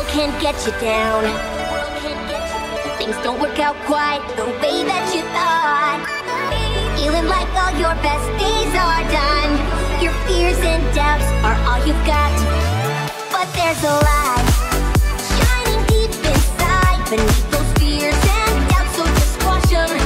world can't get you down. Things don't work out quite the way that you thought. Feeling like all your best days are done. Your fears and doubts are all you've got. But there's a light shining deep inside beneath those fears and doubts, so just squash them.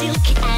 silky